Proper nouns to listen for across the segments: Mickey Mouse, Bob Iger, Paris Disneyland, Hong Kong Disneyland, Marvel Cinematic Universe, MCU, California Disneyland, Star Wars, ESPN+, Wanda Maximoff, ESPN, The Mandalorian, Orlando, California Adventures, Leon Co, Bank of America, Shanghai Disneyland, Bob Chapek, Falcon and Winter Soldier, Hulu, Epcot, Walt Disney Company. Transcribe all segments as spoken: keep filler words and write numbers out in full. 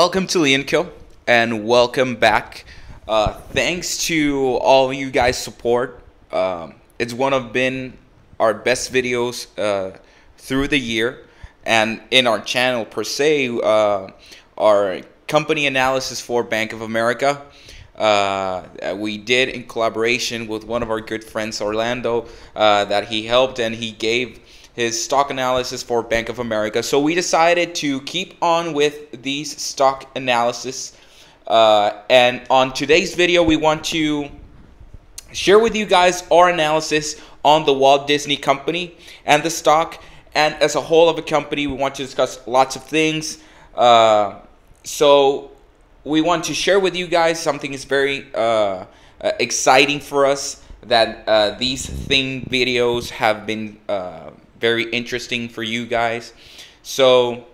Welcome to Leon Co, and welcome back. Uh, thanks to all you guys' support. Um, it's one of been our best videos uh, through the year, and in our channel per se, uh, our company analysis for Bank of America. Uh, we did in collaboration with one of our good friends, Orlando, uh, that he helped, and he gave his stock analysis for Bank of America. So we decided to keep on with these stock analysis. Uh, and on today's video, we want to share with you guys our analysis on the Walt Disney Company and the stock. And as a whole of a company, we want to discuss lots of things. Uh, so we want to share with you guys something that's very uh, exciting for us, that uh, these theme videos have been uh, very interesting for you guys. So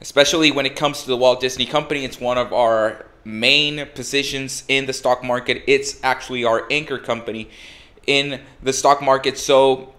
especially when it comes to the Walt Disney Company, it's one of our main positions in the stock market. It's actually our anchor company in the stock market. So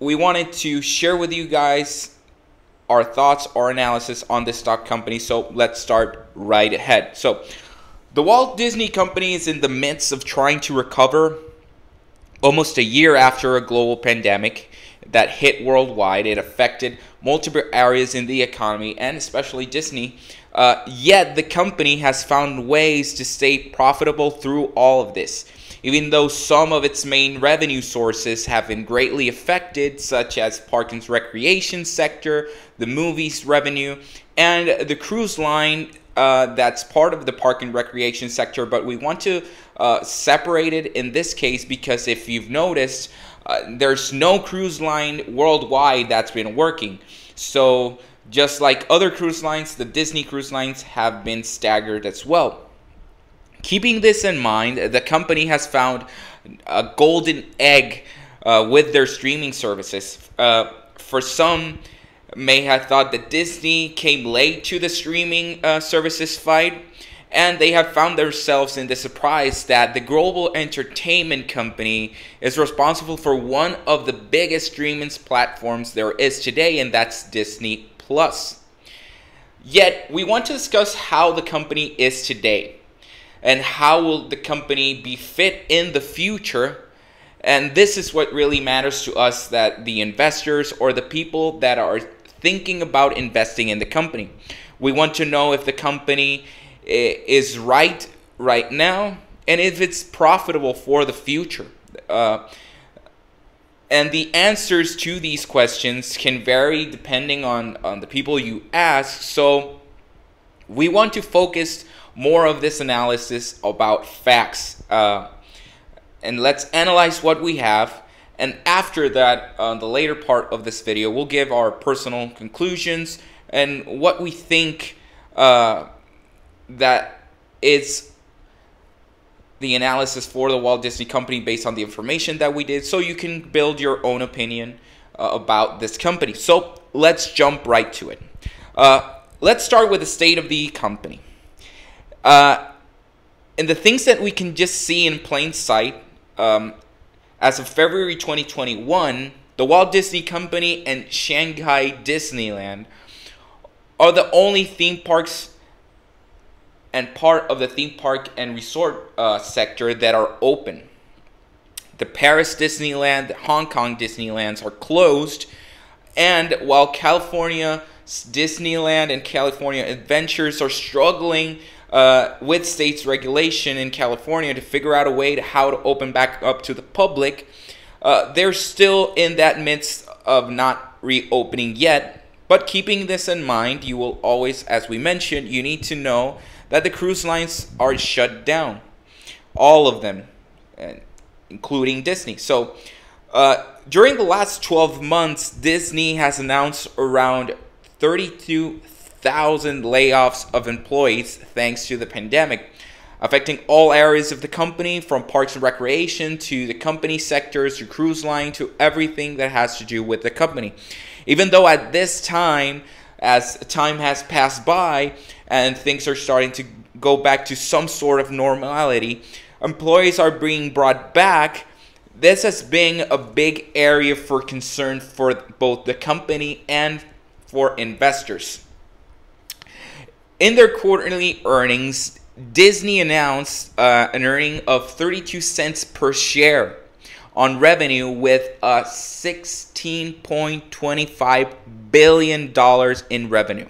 we wanted to share with you guys our thoughts, our analysis on this stock company. So let's start right ahead. So the Walt Disney Company is in the midst of trying to recover almost a year after a global pandemic that hit worldwide. It affected multiple areas in the economy and especially Disney. Uh, yet the company has found ways to stay profitable through all of this, even though some of its main revenue sources have been greatly affected, such as park and recreation sector, the movies revenue, and the cruise line uh, that's part of the park and recreation sector. But we want to uh, separate it in this case because if you've noticed, Uh, there's no cruise line worldwide that's been working. So just like other cruise lines, the Disney cruise lines have been staggered as well. Keeping this in mind, the company has found a golden egg uh, with their streaming services. Uh, for some, may have thought that Disney came late to the streaming uh, services fight. And they have found themselves in the surprise that the global entertainment company is responsible for one of the biggest streaming platforms there is today, and that's Disney plus. Yet, we want to discuss how the company is today, and how will the company be fit in the future. And this is what really matters to us, that the investors or the people that are thinking about investing in the company. We want to know if the company is right right now and if it's profitable for the future. Uh, and the answers to these questions can vary depending on, on the people you ask. So we want to focus more of this analysis about facts. Uh, and let's analyze what we have. And after that, on uh, the later part of this video, we'll give our personal conclusions and what we think uh, that it's the analysis for the Walt Disney Company based on the information that we did, so you can build your own opinion uh, about this company. So let's jump right to it. Uh, let's start with the state of the company. Uh, and the things that we can just see in plain sight, um, as of February twenty twenty-one, the Walt Disney Company and Shanghai Disneyland are the only theme parks and part of the theme park and resort uh, sector that are open. The Paris Disneyland, the Hong Kong Disneylands are closed, and while California Disneyland and California Adventures are struggling uh, with states regulation in California to figure out a way to how to open back up to the public, uh, they're still in that midst of not reopening yet. But keeping this in mind, you will always, as we mentioned, you need to know that the cruise lines are shut down, all of them, including Disney. So uh, during the last twelve months, Disney has announced around thirty-two thousand layoffs of employees thanks to the pandemic, affecting all areas of the company, from parks and recreation to the company sectors to cruise line to everything that has to do with the company. Even though at this time, as time has passed by and things are starting to go back to some sort of normality, employees are being brought back. This has been a big area for concern for both the company and for investors. In their quarterly earnings, Disney announced uh, an earning of thirty-two cents per share on revenue with a sixteen point two five billion dollars in revenue,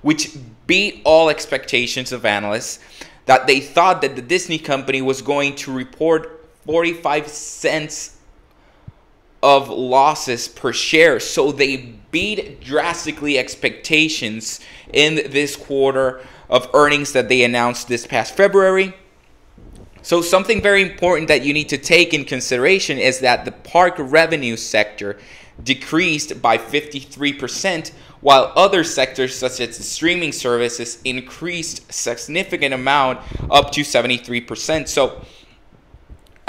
which beat all expectations of analysts that they thought that the Disney company was going to report forty-five cents of losses per share. So they beat drastically expectations in this quarter of earnings that they announced this past February. So something very important that you need to take in consideration is that the park revenue sector decreased by fifty-three percent, while other sectors such as the streaming services increased significant amount, up to seventy-three percent. So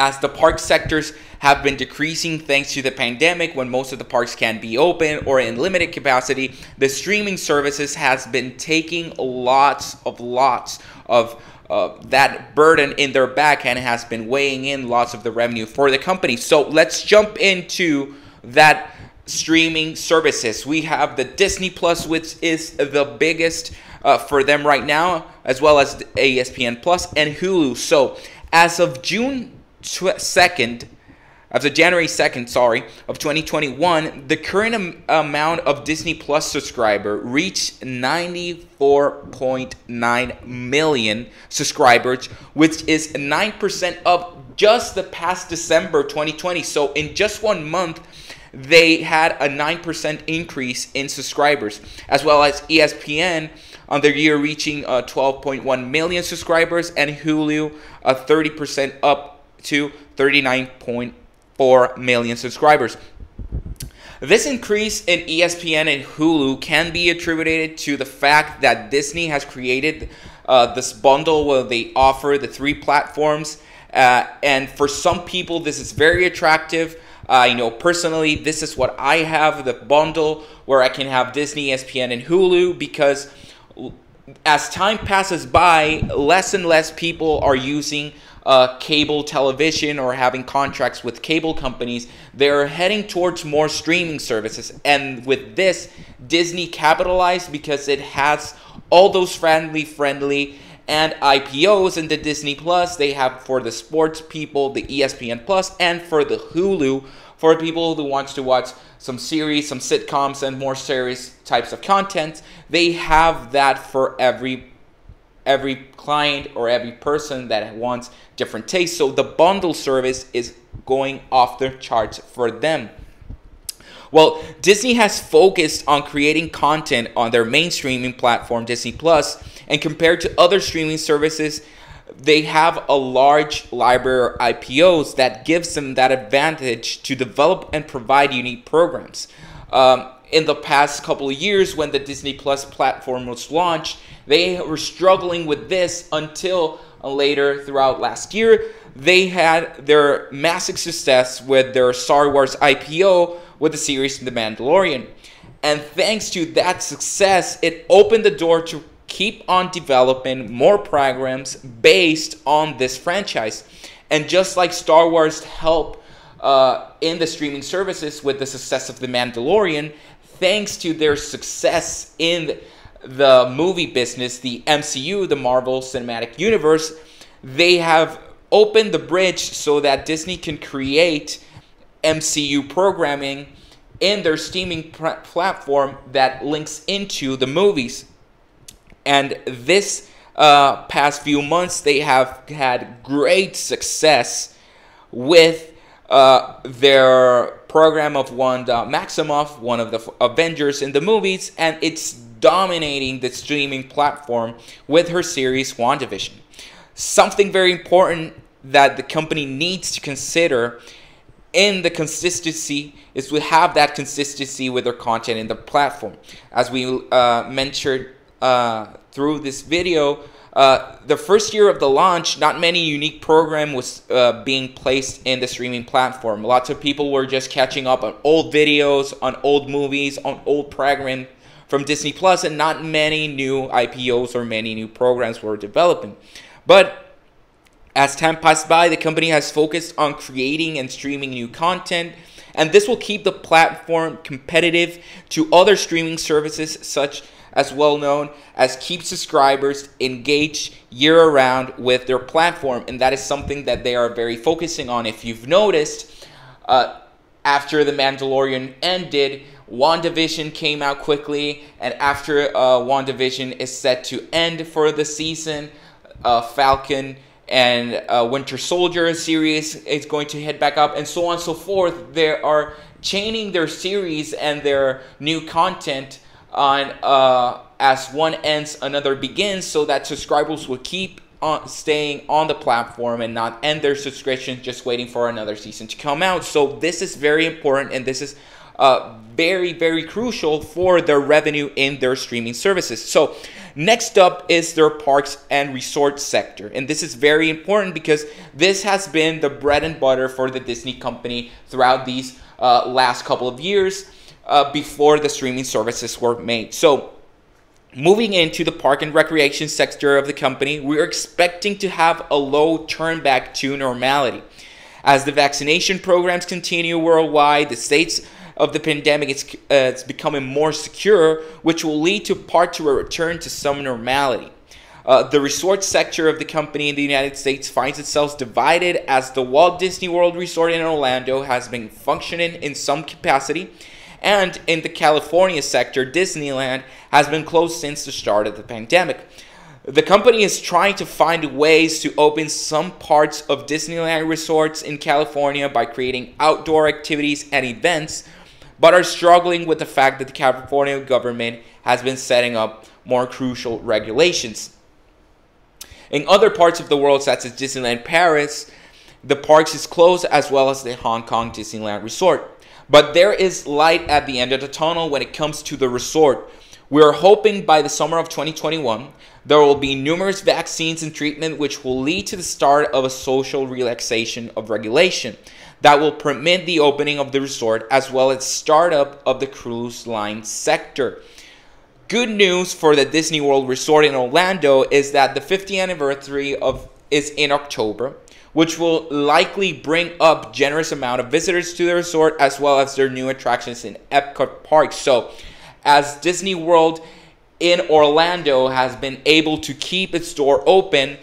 as the park sectors have been decreasing thanks to the pandemic, when most of the parks can be open or in limited capacity, the streaming services has been taking lots of lots of uh, that burden in their back and has been weighing in lots of the revenue for the company. So let's jump into that streaming services. We have the Disney Plus, which is the biggest uh, for them right now, as well as E S P N Plus and Hulu. So as of June second, as of January second, sorry, of twenty twenty-one, the current am amount of Disney Plus subscriber reached ninety-four point nine million subscribers, which is nine percent up just the past December twenty twenty. So in just one month, they had a nine percent increase in subscribers, as well as E S P N on their year reaching uh, twelve point one million subscribers, and Hulu a thirty percent up to thirty-nine point four million subscribers. This increase in E S P N and Hulu can be attributed to the fact that Disney has created uh, this bundle where they offer the three platforms, uh, and for some people this is very attractive. I uh, you know, personally, this is what I have, the bundle where I can have Disney, E S P N, and Hulu, because as time passes by, less and less people are using Uh, cable television or having contracts with cable companies. They're heading towards more streaming services, and with this, Disney capitalized because it has all those family friendly and I P Os in the Disney Plus. They have for the sports people, the E S P N Plus, and for the Hulu for people who wants to watch some series, some sitcoms, and more serious types of content. They have that for every every client or every person that wants different tastes. So the bundle service is going off the charts for them. Well, Disney has focused on creating content on their main streaming platform, Disney Plus, and compared to other streaming services, they have a large library of I P Os that gives them that advantage to develop and provide unique programs. Um, in the past couple of years, when the Disney Plus platform was launched, they were struggling with this until later throughout last year. They had their massive success with their Star Wars I P O with the series The Mandalorian. And thanks to that success, it opened the door to keep on developing more programs based on this franchise. And just like Star Wars helped uh, in the streaming services with the success of The Mandalorian, thanks to their success in the the movie business, the M C U, the Marvel Cinematic Universe, they have opened the bridge so that Disney can create M C U programming in their streaming platform that links into the movies. And this uh, past few months, they have had great success with uh, their program of Wanda Maximoff, one of the Avengers in the movies, and it's dominating the streaming platform with her series WandaVision. Something very important that the company needs to consider in the consistency is to have that consistency with their content in the platform. As we uh, mentioned uh, through this video, uh, the first year of the launch, not many unique program was uh, being placed in the streaming platform. Lots of people were just catching up on old videos, on old movies, on old programming from Disney Plus, and not many new I P Os or many new programs were developing. But as time passed by, the company has focused on creating and streaming new content, and this will keep the platform competitive to other streaming services such as well known as keep subscribers engaged year-round with their platform. And that is something that they are very focusing on. If you've noticed, uh, after The Mandalorian ended, WandaVision came out quickly, and after uh, WandaVision is set to end for the season, uh, Falcon and uh, Winter Soldier series is going to head back up, and so on and so forth. They are chaining their series and their new content on uh, as one ends, another begins, so that subscribers will keep on staying on the platform and not end their subscription just waiting for another season to come out. So this is very important, and this is Uh, very, very crucial for their revenue in their streaming services. So next up is their parks and resort sector. And this is very important because this has been the bread and butter for the Disney company throughout these uh, last couple of years uh, before the streaming services were made. So moving into the park and recreation sector of the company, we're expecting to have a low turn back to normality. As the vaccination programs continue worldwide, the states of the pandemic, it's, uh, it's becoming more secure, which will lead to part to a return to some normality. Uh, the resort sector of the company in the United States finds itself divided, as the Walt Disney World Resort in Orlando has been functioning in some capacity, and in the California sector, Disneyland has been closed since the start of the pandemic. The company is trying to find ways to open some parts of Disneyland resorts in California by creating outdoor activities and events, but are struggling with the fact that the California government has been setting up more crucial regulations. In other parts of the world, such as Disneyland Paris, the parks is closed, as well as the Hong Kong Disneyland Resort. But there is light at the end of the tunnel when it comes to the resort. We are hoping by the summer of twenty twenty-one, there will be numerous vaccines and treatment which will lead to the start of a social relaxation of regulation that will permit the opening of the resort, as well as startup of the cruise line sector. Good news for the Disney World Resort in Orlando is that the fiftieth anniversary of is in October, which will likely bring up generous amount of visitors to the resort, as well as their new attractions in Epcot Park. So as Disney World in Orlando has been able to keep its door open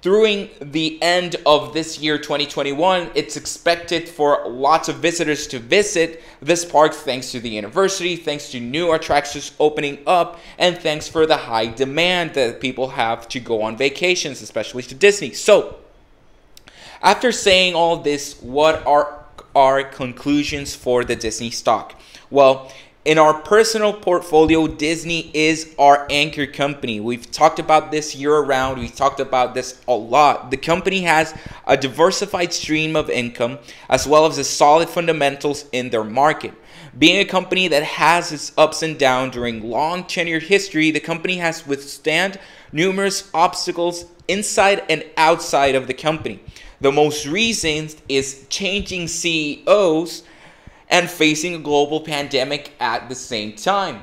during the end of this year, twenty twenty-one, it's expected for lots of visitors to visit this park thanks to the university, thanks to new attractions opening up, and thanks for the high demand that people have to go on vacations, especially to Disney. So, after saying all this, what are our conclusions for the Disney stock? Well, in our personal portfolio, Disney is our anchor company. We've talked about this year-round. We've talked about this a lot. The company has a diversified stream of income, as well as the solid fundamentals in their market. Being a company that has its ups and downs during long tenured history, the company has withstood numerous obstacles inside and outside of the company. The most recent is changing C E Os and facing a global pandemic at the same time.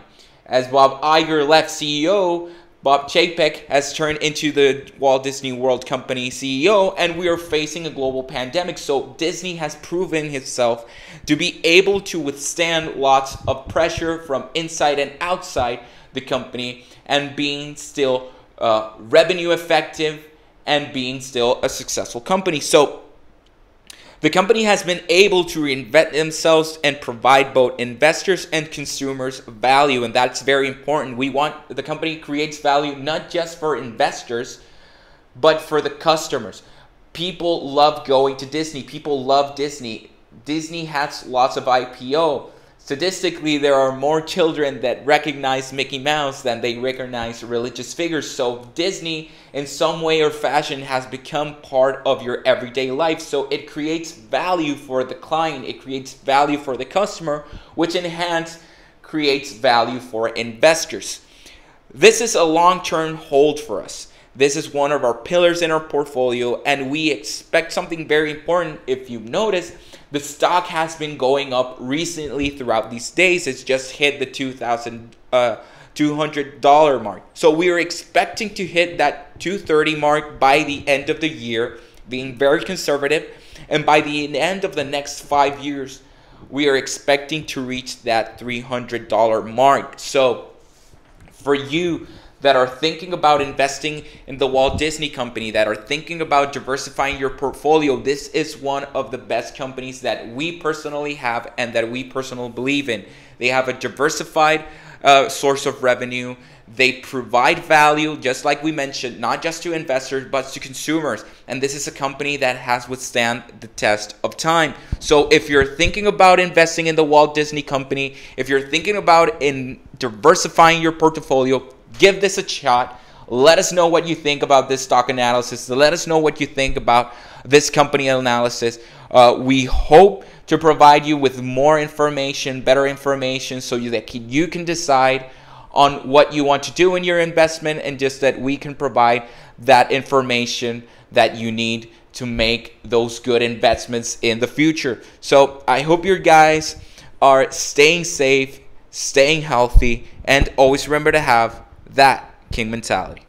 As Bob Iger left C E O, Bob Chapek has turned into the Walt Disney World Company C E O, and we are facing a global pandemic. So Disney has proven itself to be able to withstand lots of pressure from inside and outside the company, and being still uh, revenue effective and being still a successful company. So the company has been able to reinvent themselves and provide both investors and consumers value, and that's very important. We want the company creates value not just for investors, but for the customers. People love going to Disney. People love Disney. Disney has lots of I P O. Statistically, there are more children that recognize Mickey Mouse than they recognize religious figures. So Disney, in some way or fashion, has become part of your everyday life. So it creates value for the client. It creates value for the customer, which in hand creates value for investors. This is a long-term hold for us. This is one of our pillars in our portfolio, and we expect something very important. If you've noticed, the stock has been going up recently throughout these days. It's just hit the two thousand two hundred dollar mark. So we are expecting to hit that two thirty mark by the end of the year, being very conservative. And by the end of the next five years, we are expecting to reach that three hundred dollar mark. So for you that are thinking about investing in the Walt Disney Company, that are thinking about diversifying your portfolio, this is one of the best companies that we personally have and that we personally believe in. They have a diversified uh, source of revenue. They provide value, just like we mentioned, not just to investors, but to consumers. And this is a company that has withstood the test of time. So if you're thinking about investing in the Walt Disney Company, if you're thinking about in diversifying your portfolio, give this a shot. Let us know what you think about this stock analysis. Let us know what you think about this company analysis. Uh, we hope to provide you with more information, better information, so you, that you can decide on what you want to do in your investment, and just that we can provide that information that you need to make those good investments in the future. So I hope you guys are staying safe, staying healthy, and always remember to have that king mentality.